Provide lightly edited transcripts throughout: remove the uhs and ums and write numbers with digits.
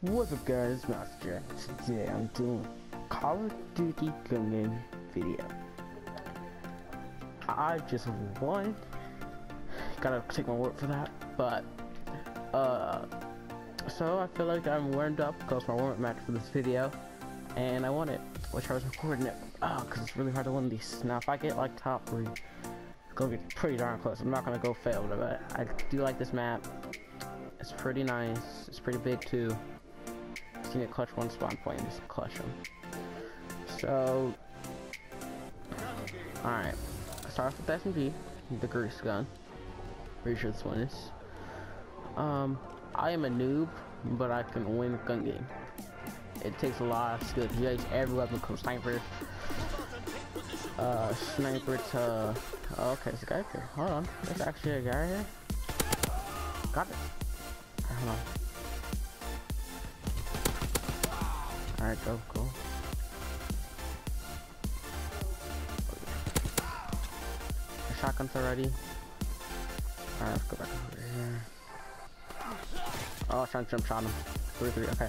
What's up guys, Master Jack. Today I'm doing Call of Duty Gun Game video. I just won. Gotta take my word for that, but so I feel like I'm warmed up because my warm-up match for this video, and I won it, which I was recording it because it's really hard to win these. Now if I get like top 3, it's gonna get pretty darn close. I'm not gonna go fail, but I do like this map. It's pretty nice. It's pretty big too. Just need to clutch one spawn point and just clutch them. So alright, start off with the SMG, the grease gun. Pretty sure this one is. I am a noob, but I can win gun game. It takes a lot of skill. You guys, every weapon comes sniper to. Okay, there's a guy here. Hold on, there's actually a guy here. Got it. Hold on. All right, go, go. The shotgun's already. Alright, let's go back over here. Oh, I was trying to jump shot him. 3-3, okay.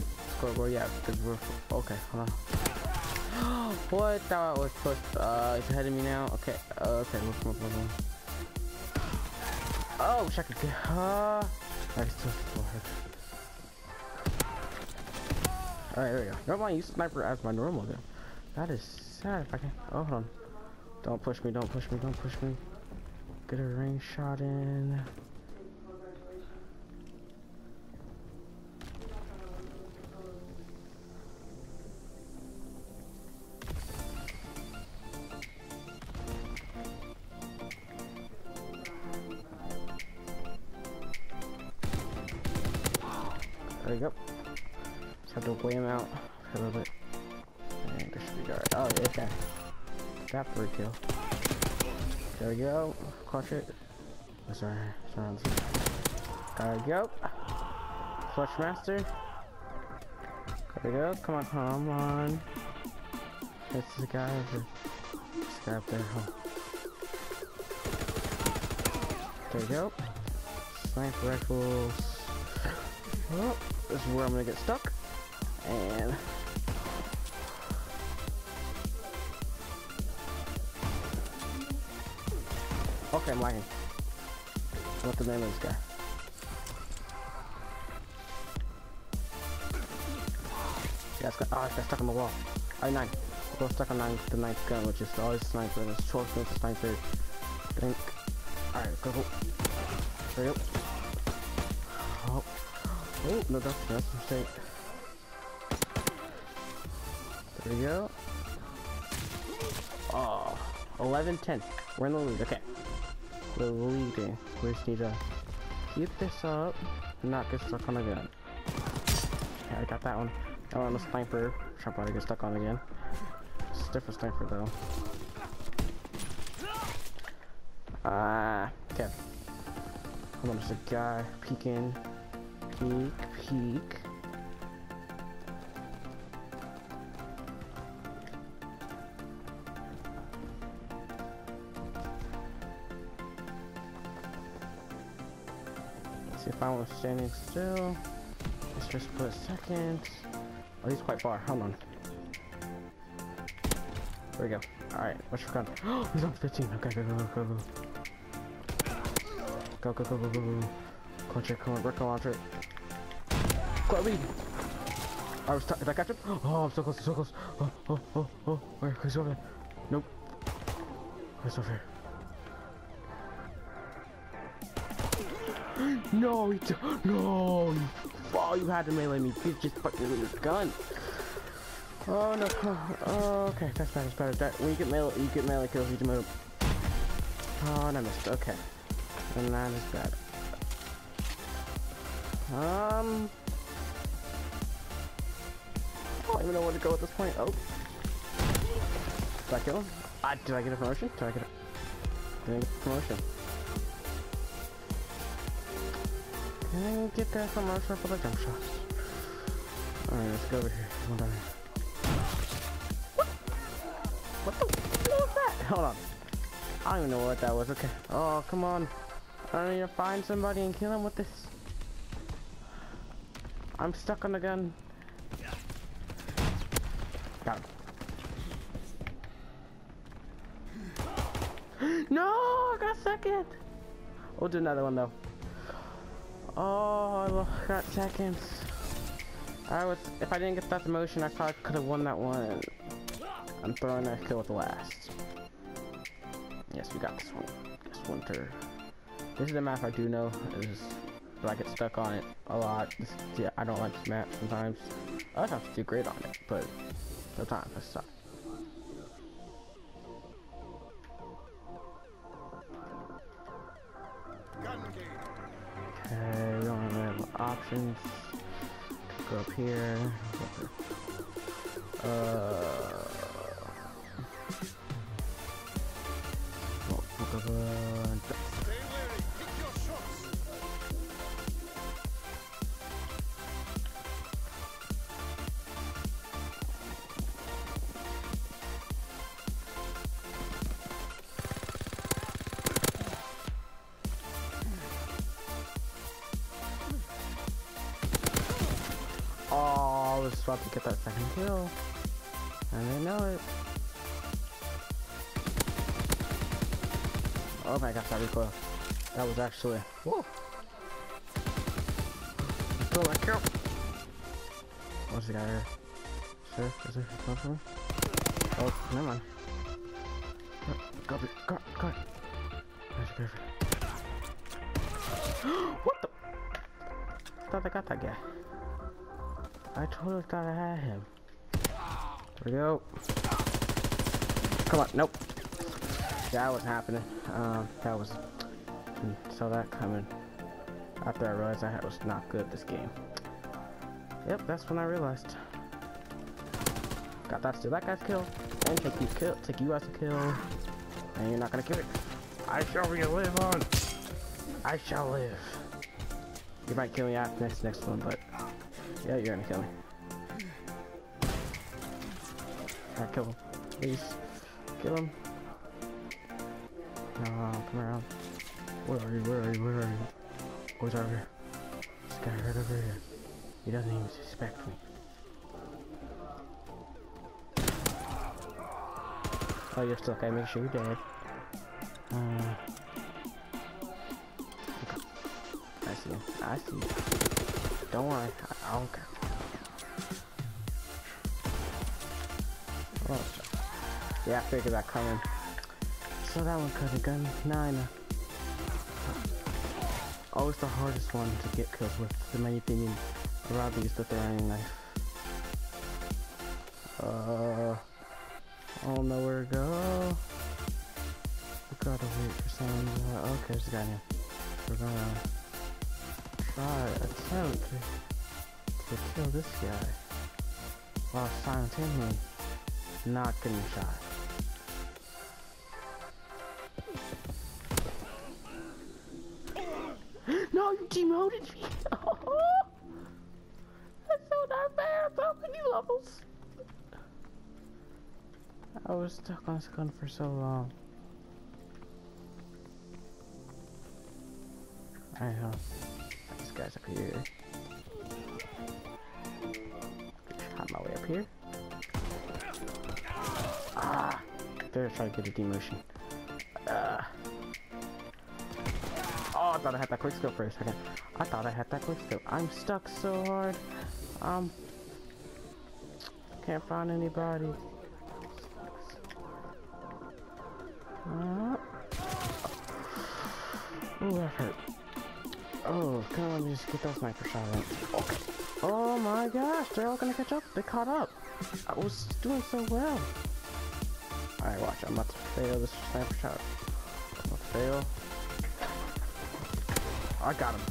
Let's go, go, yeah, because we're... Okay, hold on. What? That was close. He's ahead of me now. Okay, okay, move. Oh, wish I could get... Alright, still alright, there we go. Never mind, use sniper as my normal, though. That is sad if I can... Oh, hold on. Don't push me, don't push me, don't push me. Get a range shot in. There you go. Just have to weigh him out a little bit. And this should be alright. Oh, yeah, okay. Got 3 kill. There we go. Clutch it. Oh, sorry. There we go. Clutch master. There we go. Come on, come on. That's the guy over. This guy up there. Oh. There we go. Sniper rifles. Oh, this is where I'm gonna get stuck. And. Okay, I'm lagging. What's the name of this guy? Yeah, I got stuck on the wall. I 9. I got stuck on the 9th gun, which is always sniper. It's short range sniper. Think. Alright, go. There you go. Oh. Oh, no, that's a mistake. There we go. Oh. 11-10. We're in the lead. Okay. We're leading. We just need to keep this up and not get stuck on again. Yeah, I got that one. I want a sniper, which I'm about to get stuck on again. It's a different sniper though. Okay. Hold on, there's a guy peeking. Peek. If I was standing still, it's just for a second. Oh, he's quite far. Hold on. There we go. Alright, what's your gun? Oh, he's on 15. Okay, go. Clutch it, come on, brick launcher. Chloe! I was stuck. Did I catch him? Oh, I'm so close, so close. Oh. Where? He's over there. Nope. He's over here. No, he don't. No! Oh, you had to melee me. You just fucked me with your gun. Oh no! Oh, okay, that's better. That's better. That when you get melee kills. You can move. Oh, and I missed. Okay, and that is bad. I don't even know where to go at this point. Oh, did I kill him? Did I get a promotion? Did I get a promotion? Get that from our circle for the jump shots. Alright, let's go over here. Hold on. What the hell was that? Hold on. I don't even know what that was. Okay. Oh, come on. I need to find somebody and kill him with this. I'm stuck on the gun. Got him. No! I got second! We'll do another one though. Oh, I got seconds. I was, if I didn't get that emotion, I probably could have won that one. I'm throwing that kill with the last. Yes, we got this one. This winter. This is the map I do know. Is I get stuck on it a lot. This, yeah, I don't like this map sometimes. I don't have to do great on it, but sometimes I suck. Gun game. Okay, we don't have any options. Go up here. Oh, I was about to get that second kill. And I know it. Oh my gosh, that recoil. That was actually. Whoa! Throw that kill! What's the guy here? Sure? Is there a close one? Oh, never mind. Copy. Got it. Got it. That's perfect. What the? I thought I got that guy. I totally thought I had him. There we go. Come on, nope. That wasn't happening. That was. Saw that coming. After I realized I was not good at this game. Yep, that's when I realized. Got that to that guy's kill. And take you guys to kill. And you're not gonna kill it. I shall relive on. I shall live. You might kill me after next one, but. Yeah, you're gonna kill me. Alright, kill him. Please. Kill him. No, come around. Where are you? Where are you? Where are you? Oh, he's over here. This guy right over here. He doesn't even suspect me. Oh, you're still okay. Make sure you're dead. Okay. I see him. I see him. Don't worry, I don't care. Oh. Yeah, I figured that coming. So that one could have gone 9. Always the hardest one to get kills with, in my opinion. I'd rather use the throwing knife. I don't know where to go. I gotta wait for someone. Okay, there's a guy here. We're gonna. Attempt to kill this guy while simultaneously not getting shot. No, you demoted me! That's so not fair! How many levels? I was stuck on this gun for so long. I know. Guys up here. Got my way up here. Ah! They're trying to get a demotion. Oh, I thought I had that quick scope for a second. I thought I had that quick scope. I'm stuck so hard. Can't find anybody. Ooh, that hurt. Oh, come on, just get that sniper shot in. Okay. Oh my gosh, they're all gonna catch up. They caught up. I was doing so well. Alright, watch. I'm about to fail this sniper shot. I'm about to fail. I got him.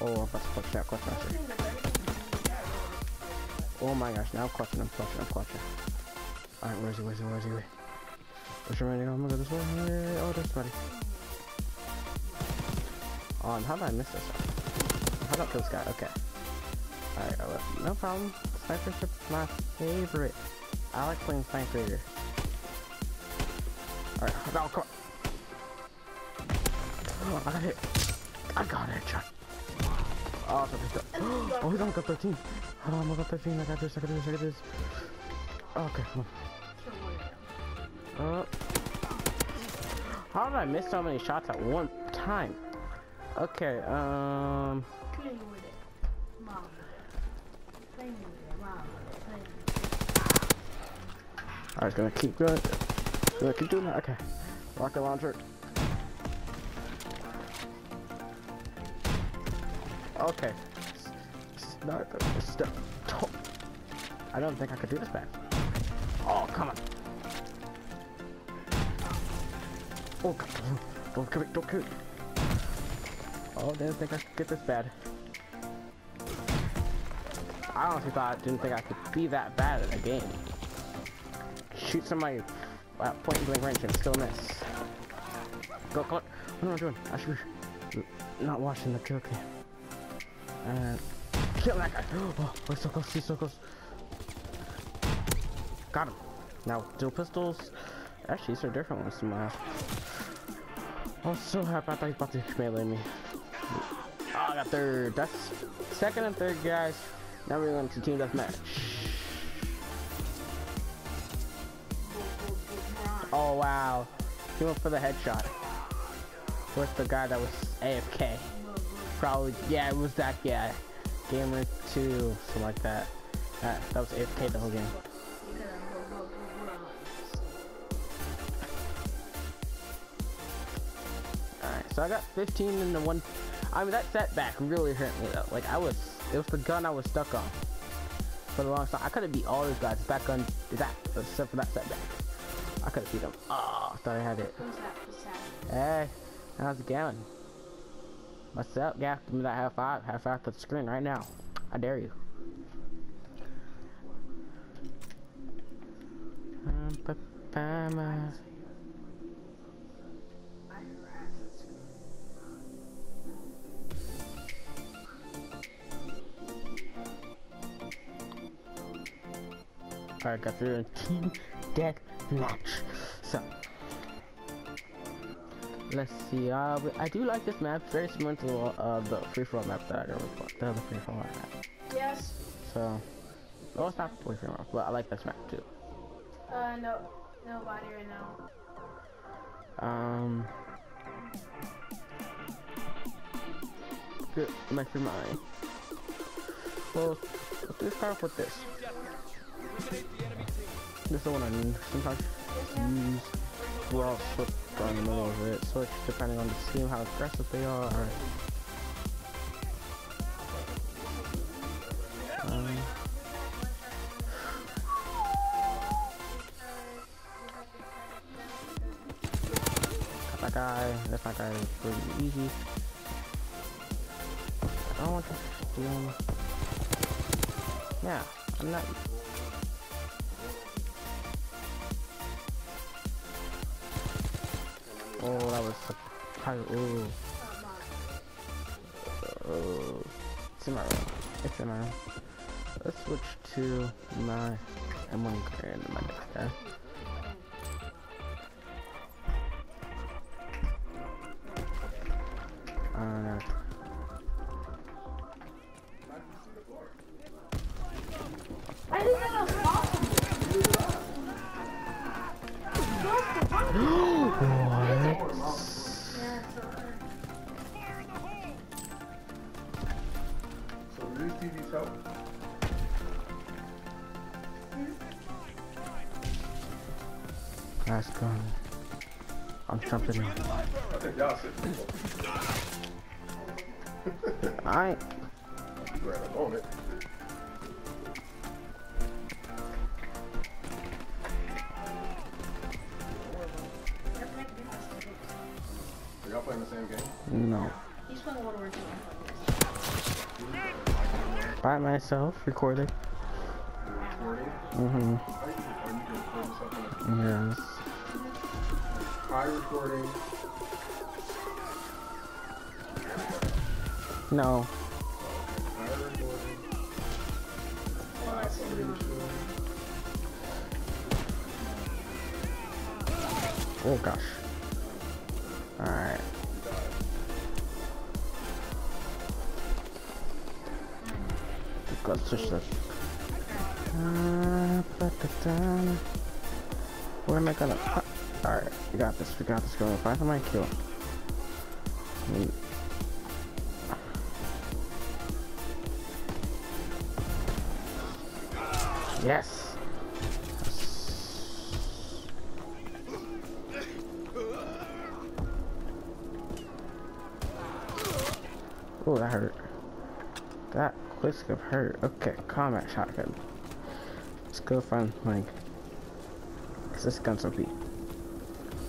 Oh, I'm about to clutch that clutch master. Oh my gosh, now I'm clutching, I'm clutching, I'm clutching. Alright, where is he, where is he, where is he? Where's your man? I'm gonna go this way. Oh, there's buddy. On, how did I miss this one? How about this guy? Okay. Alright, no problem. Snipership's my favorite. I like playing sniper. Alright, now come on. Oh, I got hit. I got a headshot. Oh, oh, we don't got 13. Hold on, we got 13. I got this, I got this, I got this. Okay, come on. How did I miss so many shots at one time? Okay, Play with it. Mom. Play with it. Mom. Play with it. I was gonna keep going. Gonna keep doing that. Okay. Rocket launcher. Okay. I don't think I could do this back. Oh, come on. Oh, God. Don't kill me, don't kill me. Oh, didn't think I could get this bad. I honestly didn't think I could be that bad at a game. Shoot somebody at point blank range and still miss. Go, go. What am I doing? I should be not watching the kill cam. And kill that guy. Oh, we're so close, he's so close. Got him. Now, dual pistols. Actually, these are different ones from my house. I was so happy. I thought he was about to melee me. Oh, I got third. That's second and third, guys. Now we're going to team deathmatch. Oh, wow. He went for the headshot. With the guy that was AFK. Probably, yeah, it was that guy. Gamer 2, something like that. That was AFK the whole game. So I got 15 in the one. I mean, that setback really hurt me though. Like it was the gun I was stuck on for the longest time. I could've beat all these guys. That gun, except for that setback. I could've beat them. Oh, I thought I had it. Hey, how's it going? What's up? Yeah, give me that high five. High five to the screen right now. I dare you. Alright, got through a team deathmatch. So, let's see. I do like this map. Very similar to the free for all map that I got before. The other free for all map. Yes. So, well, it's not free for all, but I like this map too. No, nobody right now. Good, my free money. Well, let's start off with this. This is the one I sometimes use. We're all flipped in the middle of it, so it's depending on the team how aggressive they are. Got that guy. That's not guy pretty easy. I don't want to do him. Yeah, I'm not. Oh, that was probably. Ooh. Oh, it's in my room. It's in my room. Let's switch to my M1 Garand in my next guy. I didn't get a bomb. Nice gun. I'm jumping in. Alright. Are y'all playing the same game? No. He's playing World War II. By myself, recording. Mm-hmm. Yes. Hi, recording. No. Hi, recording. Hi, recording. Oh gosh. Alright. Gotta switch this. Where am I gonna? Alright, we got this. We got this. Going find my kill. Yes. Oh, that hurt. That quick of hurt. Okay, combat shotgun. Let's go find Mike. Cause this gun's OP.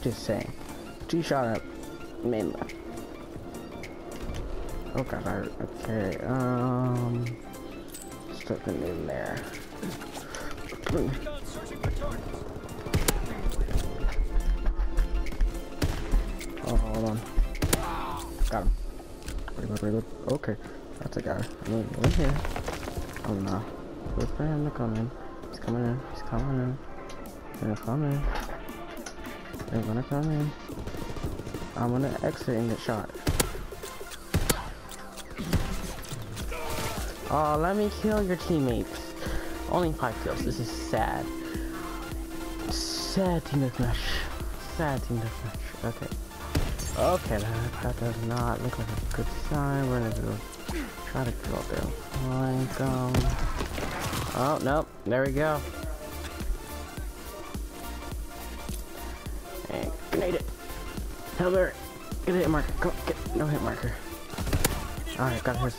Just saying. Two-shot up. Main left. Oh god, that hurt. Okay, let's put them in there. Oh, hold on. Got him. Pretty good, pretty good. Okay. That's a guy. We're here. Oh no. Wait for him to come in. He's coming in. He's coming in. They're coming. They're gonna come in. I'm gonna exit and get shot. Oh, let me kill your teammates. Only 5 kills. This is sad. Sad team deathmatch. Sad team deathmatch. Okay. Okay, that does not look like a good sign. We're gonna do try to kill them. Like, oh, nope. There we go. And grenade it. Hell there. Get a hit marker. Go. Get no hit marker. Alright, got his.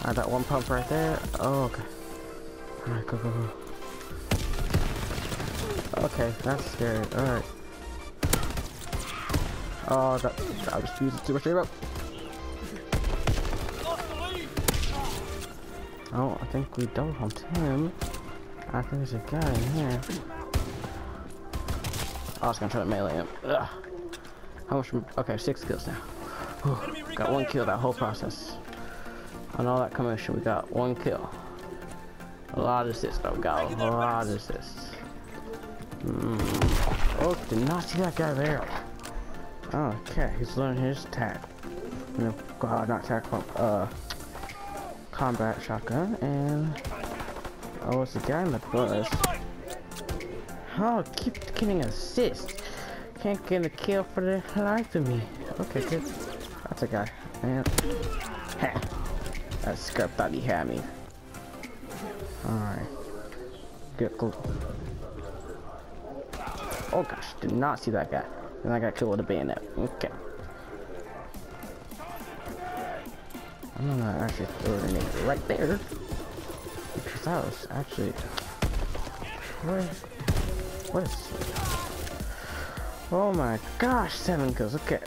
Alright, that one pump right there. Oh, okay. Alright, go, go, go. Okay, that's scary. Alright. Oh, I was using too much ammo. Oh, I think we double humped him. I think there's a guy in here. Oh, I was gonna try to melee him. Ugh. How much? Okay, 6 kills now. Whew. Got 1 kill that whole process. On all that commotion, we got 1 kill. A lot of assists. I've got a lot of assists. Oh, did not see that guy there. Okay, he's learning his tag. No, not tag pump. Combat shotgun and oh, it's a guy in the bus. Oh, keep getting assist. Can't get a kill for the life of me. Okay, good. That's a guy. And heh, that scrub thought he had me. All right, good. Cool. Oh gosh, did not see that guy. And I got killed with a bayonet. Okay. I'm gonna actually throw a grenade right there. Because that was actually... What is... Oh my gosh, 7 kills. Okay.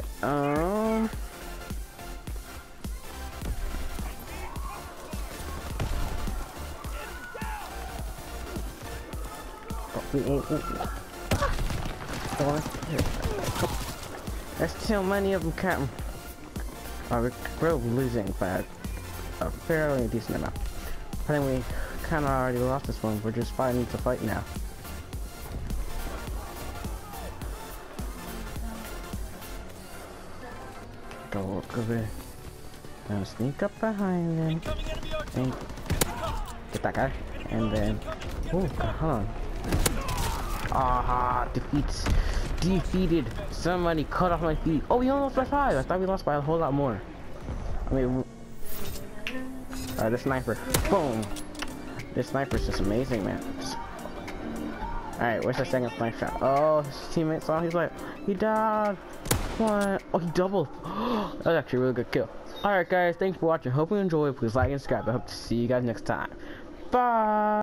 We ain't... That's too many of them counting. We're losing by a fairly decent amount. I think we kind of already lost this one. We're just fighting to fight now. Go walk over there. Now sneak up behind them. And get that guy. And then... Oh, hold on. Ah, defeats. Defeated. Somebody cut off my feet. Oh, we only lost by 5. I thought we lost by a whole lot more. I mean, the sniper. Boom. This sniper's just amazing, man. All right, where's our second sniper shot? Oh, his teammate saw. He's like, he died. What? Oh, he doubled. That was actually a really good kill. All right, guys. Thanks for watching. Hope you enjoyed. Please like and subscribe. I hope to see you guys next time. Bye.